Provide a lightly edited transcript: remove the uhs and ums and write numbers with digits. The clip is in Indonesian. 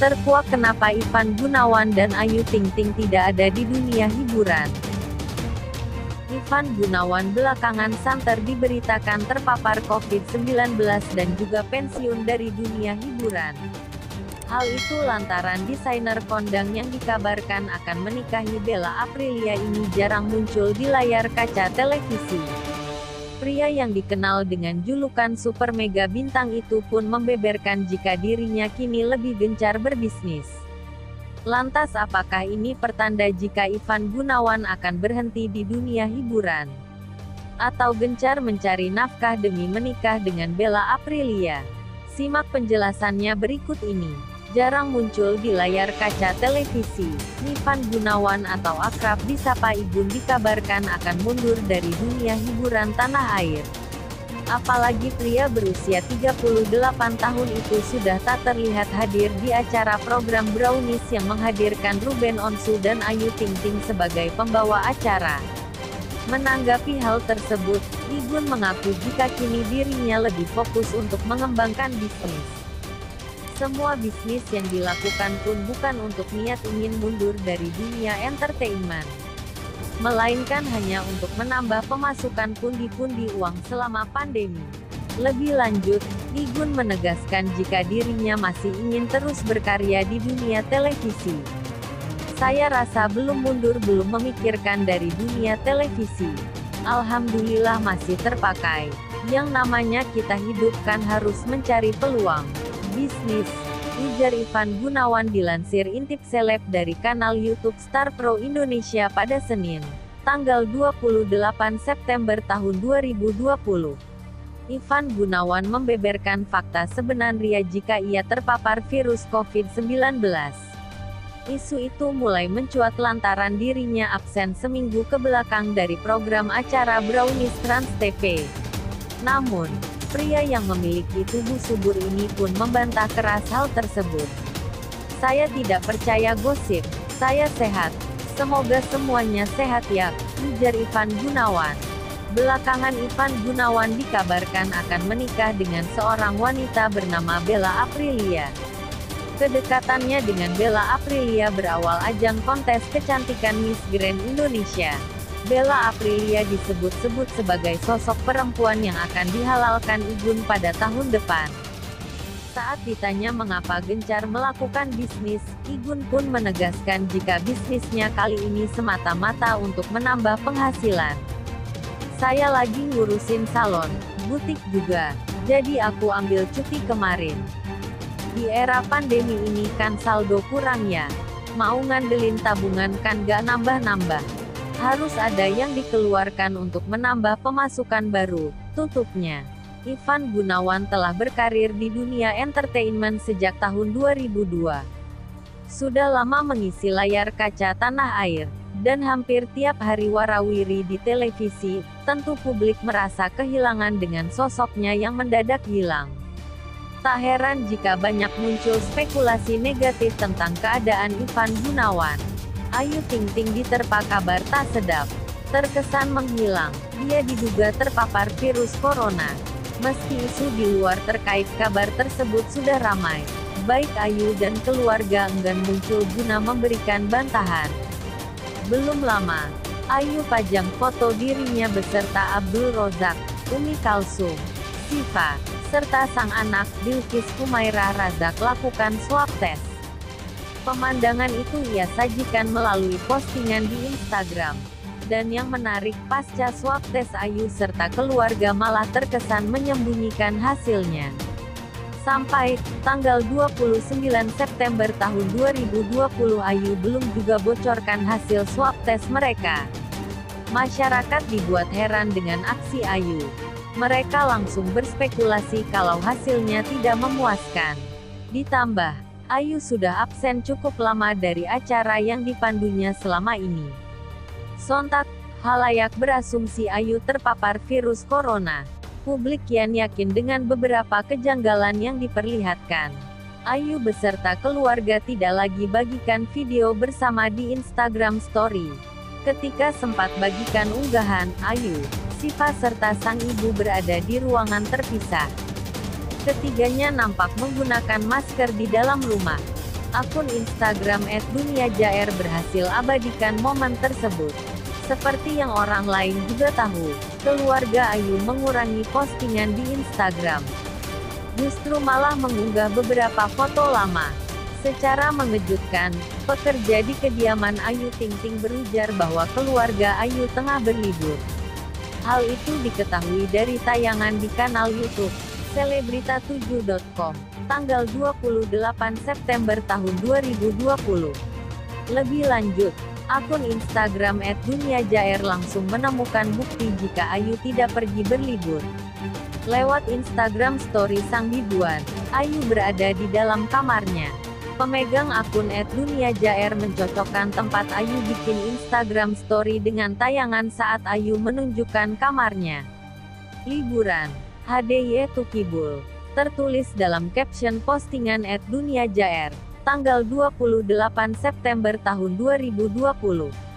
Terkuak kenapa Ivan Gunawan dan Ayu Ting Ting tidak ada di dunia hiburan. Ivan Gunawan belakangan santer diberitakan terpapar COVID-19 dan juga pensiun dari dunia hiburan. Hal itu lantaran desainer kondang yang dikabarkan akan menikahi Bella Aprilia ini jarang muncul di layar kaca televisi. Pria yang dikenal dengan julukan Super Mega Bintang itu pun membeberkan jika dirinya kini lebih gencar berbisnis. Lantas apakah ini pertanda jika Ivan Gunawan akan berhenti di dunia hiburan? Atau gencar mencari nafkah demi menikah dengan Bella Aprilia? Simak penjelasannya berikut ini. Jarang muncul di layar kaca televisi, Ivan Gunawan atau akrab disapa Igun dikabarkan akan mundur dari dunia hiburan tanah air. Apalagi pria berusia 38 tahun itu sudah tak terlihat hadir di acara program Brownies yang menghadirkan Ruben Onsu dan Ayu Ting Ting sebagai pembawa acara. Menanggapi hal tersebut, Igun mengaku jika kini dirinya lebih fokus untuk mengembangkan bisnis. Semua bisnis yang dilakukan pun bukan untuk niat ingin mundur dari dunia entertainment, melainkan hanya untuk menambah pemasukan pundi-pundi uang selama pandemi. Lebih lanjut, Igun menegaskan jika dirinya masih ingin terus berkarya di dunia televisi. Saya rasa belum mundur, belum memikirkan dari dunia televisi. Alhamdulillah masih terpakai. Yang namanya kita hidup kan harus mencari peluang bisnis, ujar Ivan Gunawan dilansir Intip Seleb dari kanal YouTube Star Pro Indonesia pada Senin, tanggal 28 September tahun 2020. Ivan Gunawan membeberkan fakta sebenarnya jika ia terpapar virus COVID-19. Isu itu mulai mencuat lantaran dirinya absen seminggu kebelakang dari program acara Brownies Trans TV. Namun, pria yang memiliki tubuh subur ini pun membantah keras hal tersebut. Saya tidak percaya gosip, saya sehat, semoga semuanya sehat ya, ujar Ivan Gunawan. Belakangan Ivan Gunawan dikabarkan akan menikah dengan seorang wanita bernama Bella Aprilia. Kedekatannya dengan Bella Aprilia berawal ajang kontes kecantikan Miss Grand Indonesia. Bella Aprilia disebut-sebut sebagai sosok perempuan yang akan dihalalkan Igun pada tahun depan. Saat ditanya mengapa gencar melakukan bisnis, Igun pun menegaskan jika bisnisnya kali ini semata-mata untuk menambah penghasilan. Saya lagi ngurusin salon, butik juga, jadi aku ambil cuti kemarin. Di era pandemi ini kan saldo kurang ya, mau ngandelin tabungan kan gak nambah-nambah. Harus ada yang dikeluarkan untuk menambah pemasukan baru, tutupnya. Ivan Gunawan telah berkarir di dunia entertainment sejak tahun 2002. Sudah lama mengisi layar kaca tanah air, dan hampir tiap hari warawiri di televisi, tentu publik merasa kehilangan dengan sosoknya yang mendadak hilang. Tak heran jika banyak muncul spekulasi negatif tentang keadaan Ivan Gunawan. Ayu Ting Ting diterpa kabar tak sedap, terkesan menghilang. Dia diduga terpapar virus corona. Meski isu di luar terkait kabar tersebut sudah ramai, baik Ayu dan keluarga enggan muncul guna memberikan bantahan. Belum lama, Ayu pajang foto dirinya beserta Abdul Rozak, Umi Kalsum, Siva, serta sang anak Dilkis Kumairah Razak lakukan swab test. Pemandangan itu ia sajikan melalui postingan di Instagram. Dan yang menarik, pasca swab tes Ayu serta keluarga malah terkesan menyembunyikan hasilnya. Sampai tanggal 29 September tahun 2020 Ayu belum juga bocorkan hasil swab tes mereka. Masyarakat dibuat heran dengan aksi Ayu. Mereka langsung berspekulasi kalau hasilnya tidak memuaskan. Ditambah, Ayu sudah absen cukup lama dari acara yang dipandunya selama ini. Sontak, halayak berasumsi Ayu terpapar virus corona. Publik kian yakin dengan beberapa kejanggalan yang diperlihatkan. Ayu beserta keluarga tidak lagi bagikan video bersama di Instagram Story. Ketika sempat bagikan unggahan, Ayu, Siva serta sang ibu berada di ruangan terpisah. Ketiganya nampak menggunakan masker di dalam rumah. akun Instagram @duniajaer berhasil abadikan momen tersebut. Seperti yang orang lain juga tahu, keluarga Ayu mengurangi postingan di Instagram. Justru malah mengunggah beberapa foto lama. Secara mengejutkan, pekerja di kediaman Ayu Ting Ting berujar bahwa keluarga Ayu tengah berlibur. Hal itu diketahui dari tayangan di kanal YouTube Selebrita7.com, tanggal 28 September tahun 2020. Lebih lanjut, akun Instagram @duniajaer langsung menemukan bukti jika Ayu tidak pergi berlibur. Lewat Instagram story sang biduan, Ayu berada di dalam kamarnya. Pemegang akun @duniajaer mencocokkan tempat Ayu bikin Instagram story dengan tayangan saat Ayu menunjukkan kamarnya. Liburan, HDY Tukibul, tertulis dalam caption postingan @duniajaer. Tanggal 28 September tahun 2020.